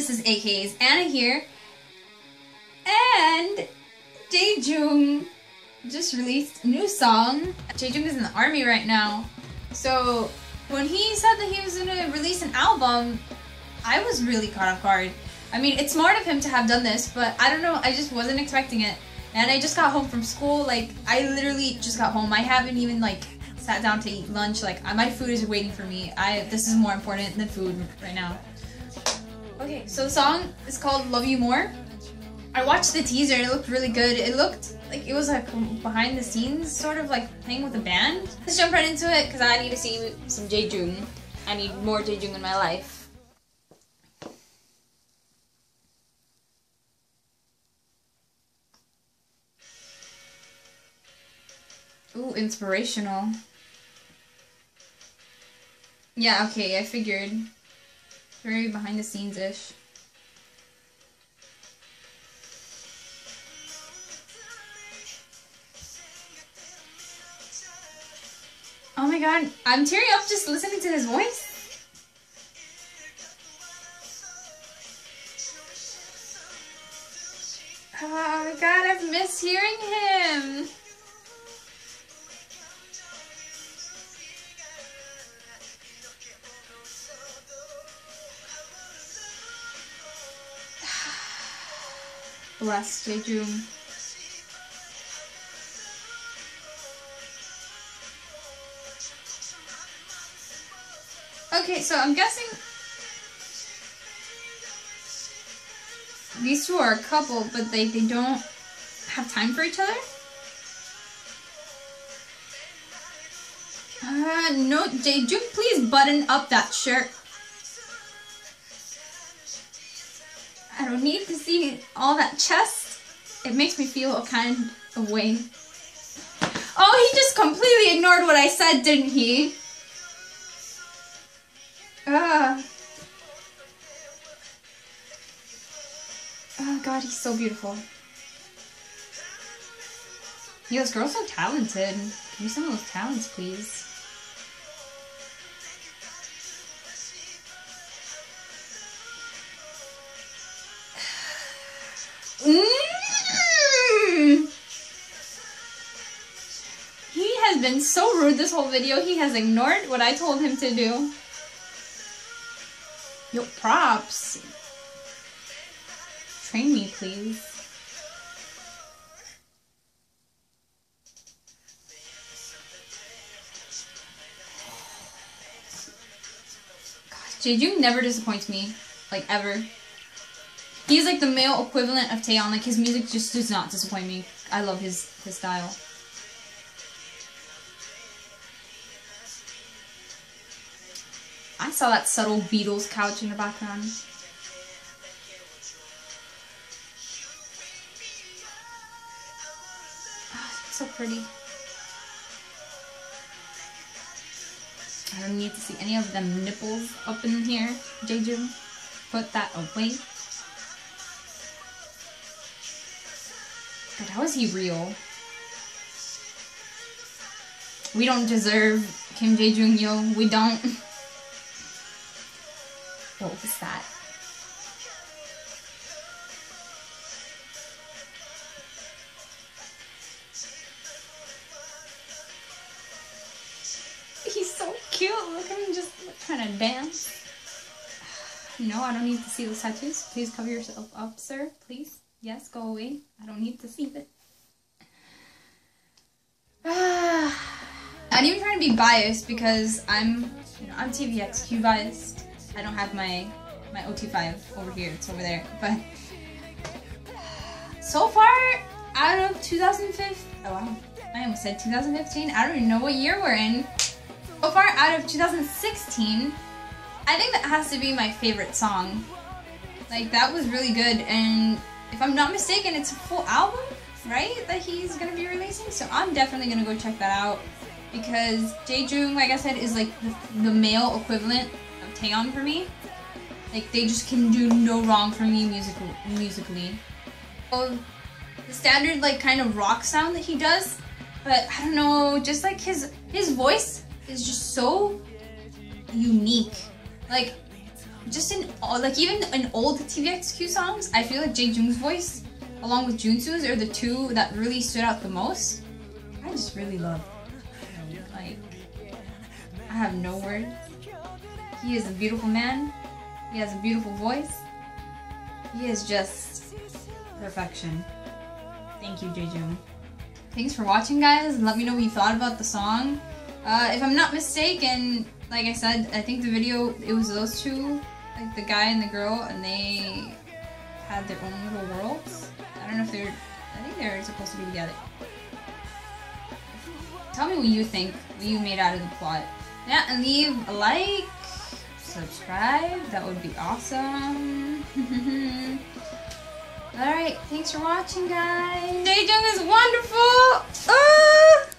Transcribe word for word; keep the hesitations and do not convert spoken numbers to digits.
this is A K A's Anna here, and Jae Joong just released a new song. Jae Joong is in the army right now, so when he said that he was going to release an album, I was really caught off guard. I mean, it's smart of him to have done this, but I don't know, I just wasn't expecting it. And I just got home from school, like, I literally just got home. I haven't even, like, sat down to eat lunch. Like, my food is waiting for me. I This is more important than food right now. Okay, so the song is called Love You More. I watched the teaser, it looked really good. It looked like it was like behind the scenes, sort of like playing with a band. Let's jump right into it, because I need to see some Jae Joong. I need more Jae Joong in my life. Ooh, inspirational. Yeah, okay, I figured. Very behind the scenes-ish. Oh my god, I'm tearing up just listening to his voice. Oh my god, I've missed hearing him. Bless Jae Joong. Okay, so I'm guessing these two are a couple, but they, they don't have time for each other? Uh, no, Jae Joong, please button up that shirt. I don't need to see all that chest. It makes me feel a kind of way. Oh, he just completely ignored what I said, didn't he? Ugh. Oh god, he's so beautiful. Yo, this girl's so talented. Give me some of those talents, please. Mm. He has been so rude this whole video. He has ignored what I told him to do. Yo, props. Train me, please. God, Jae Joong never disappoints me. Like, ever. He's like the male equivalent of Taeyeon. Like, his music just does not disappoint me. I love his, his style. I saw that subtle Beatles couch in the background. Oh, so pretty. I don't need to see any of them nipples up in here. Jae Joong, put that away. God, how is he real? We don't deserve Kim Jaejoong, yo. We don't. What was that? He's so cute. Look at him just trying to dance. No, I don't need to see those tattoos. Please cover yourself up, sir. Please. Yes, go away. I don't need to see that. I'm even trying to be biased because I'm, you know, I'm T V X Q biased. I don't have my my O T five over here. It's over there. But so far, out of two thousand fifteen, oh wow, I almost said two thousand fifteen. I don't even know what year we're in. So far, out of two thousand sixteen, I think that has to be my favorite song. Like, that was really good. And if I'm not mistaken, it's a full album, right, that he's gonna be releasing, so I'm definitely gonna go check that out, because Jae Joong, like I said, is like the, the male equivalent of Taeyeon for me. Like, they just can do no wrong for me musical, musically. So, the standard, like, kind of rock sound that he does, but I don't know, just like his his voice is just so unique. Like, just in all, like even in old T V X Q songs, I feel like Jae Joong's voice along with Junsu's are the two that really stood out the most. I just really love him. Like, I have no words. He is a beautiful man. He has a beautiful voice. He is just perfection. Thank you, Jae Joong. Thanks for watching, guys. Let me know what you thought about the song. Uh, if I'm not mistaken, like I said, I think the video, it was those two, like the guy and the girl, and they had their own little worlds. I don't know if they're, I think they're supposed to be together. Tell me what you think, what you made out of the plot. Yeah, and leave a like, subscribe, that would be awesome. Alright, thanks for watching, guys. Jae Joong is wonderful! Oh!